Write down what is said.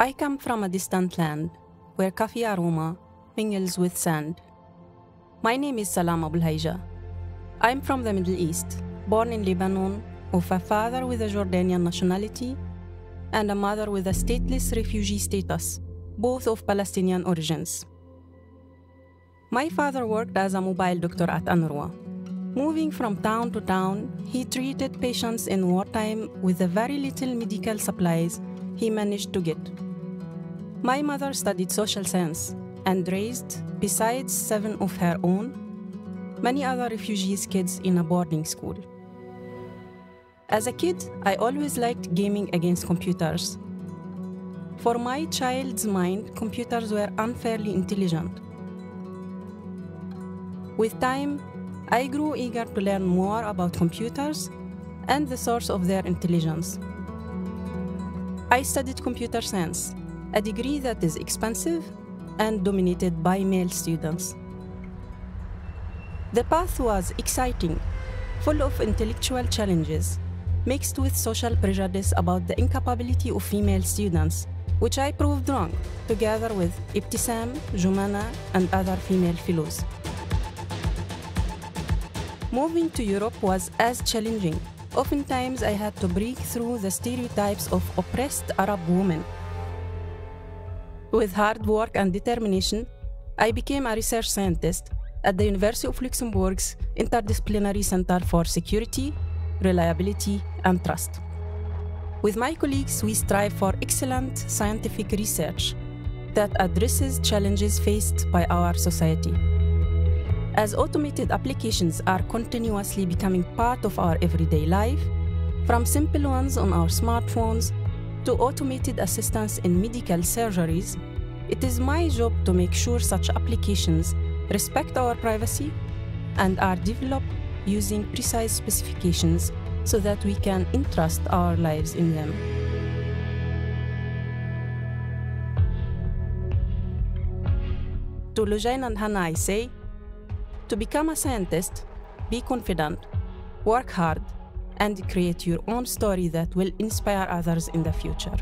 I come from a distant land where coffee aroma mingles with sand. My name is Sallam Abualhaija. I'm from the Middle East, born in Lebanon, of a father with a Jordanian nationality and a mother with a stateless refugee status, both of Palestinian origins. My father worked as a mobile doctor at UNRWA. Moving from town to town, he treated patients in wartime with the very little medical supplies he managed to get. My mother studied social science and raised, besides 7 of her own, many other refugees' kids in a boarding school. As a kid, I always liked gaming against computers. For my child's mind, computers were unfairly intelligent. With time, I grew eager to learn more about computers and the source of their intelligence. I studied computer science, a degree that is expensive and dominated by male students. The path was exciting, full of intellectual challenges, mixed with social prejudice about the incapability of female students, which I proved wrong, together with Ibtissam, Jumana, and other female fellows. Moving to Europe was as challenging. Oftentimes, I had to break through the stereotypes of oppressed Arab women. With hard work and determination, I became a research scientist at the University of Luxembourg's Interdisciplinary Center for Security, Reliability and Trust. With my colleagues, we strive for excellent scientific research that addresses challenges faced by our society. As automated applications are continuously becoming part of our everyday life, from simple ones on our smartphones to automated assistance in medical surgeries, it is my job to make sure such applications respect our privacy and are developed using precise specifications so that we can entrust our lives in them. To Lujain and Hana, I say, to become a scientist, be confident, work hard, and create your own story that will inspire others in the future.